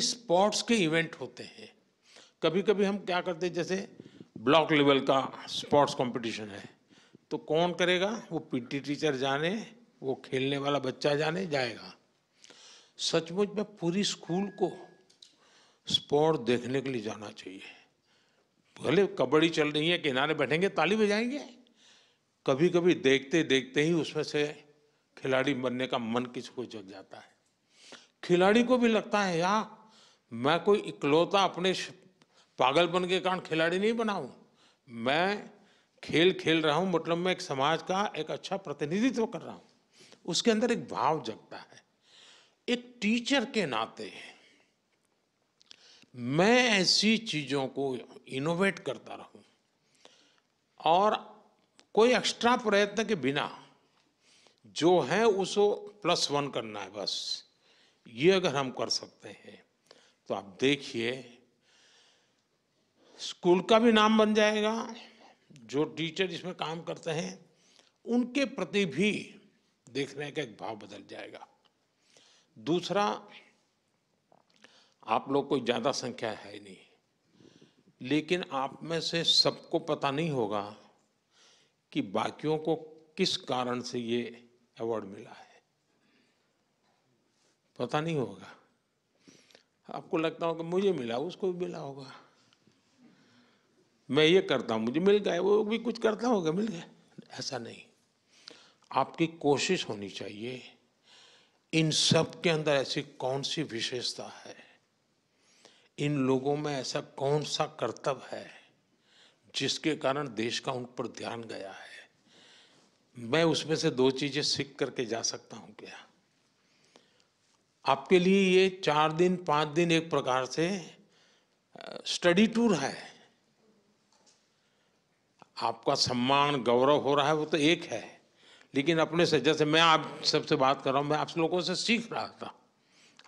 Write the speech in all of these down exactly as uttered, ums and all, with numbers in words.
Sports के event होते हैं। कभी कभी हम क्या करते हैं, जैसे ब्लॉक लेवल का स्पोर्ट्स कंपटीशन है तो कौन करेगा, वो पीटी टीचर जाने, वो खेलने वाला बच्चा जाने जाएगा। सचमुच में पूरी स्कूल को स्पोर्ट देखने के लिए जाना चाहिए। भले कबड्डी चल रही है, किनारे बैठेंगे, ताली बजाएंगे, कभी कभी देखते देखते ही उसमें से खिलाड़ी बनने का मन किसी को जग जाता है। खिलाड़ी को भी लगता है यार मैं कोई इकलौता अपने पागलपन के कारण खिलाड़ी नहीं बना हूँ, मैं खेल खेल रहा हूँ, मतलब मैं एक समाज का एक अच्छा प्रतिनिधित्व कर रहा हूँ। उसके अंदर एक भाव जगता है। एक टीचर के नाते मैं ऐसी चीज़ों को इनोवेट करता रहूँ और कोई एक्स्ट्रा प्रयत्न के बिना जो है उसको प्लस वन करना है बस। ये अगर हम कर सकते हैं तो आप देखिए स्कूल का भी नाम बन जाएगा, जो टीचर इसमें काम करते हैं उनके प्रति भी देखने का एक भाव बदल जाएगा। दूसरा, आप लोग कोई ज़्यादा संख्या है नहीं, लेकिन आप में से सबको पता नहीं होगा कि बाकियों को किस कारण से ये अवार्ड मिला है, पता नहीं होगा। आपको लगता होगा मुझे मिला, उसको भी मिला होगा, मैं ये करता हूँ मुझे मिल गया, वो भी कुछ करता होगा मिल गया, ऐसा नहीं। आपकी कोशिश होनी चाहिए इन सब के अंदर ऐसी कौन सी विशेषता है, इन लोगों में ऐसा कौन सा कर्तव्य है जिसके कारण देश का उन पर ध्यान गया है, मैं उसमें से दो चीज़ें सीख करके जा सकता हूँ क्या। आपके लिए ये चार दिन पाँच दिन एक प्रकार से स्टडी टूर है। आपका सम्मान गौरव हो रहा है वो तो एक है, लेकिन अपने से, जैसे मैं आप सबसे बात कर रहा हूँ, मैं आप लोगों से सीख रहा था,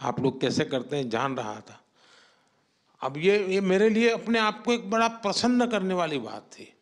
आप लोग कैसे करते हैं जान रहा था। अब ये ये मेरे लिए अपने आप को एक बड़ा प्रसन्न करने वाली बात थी।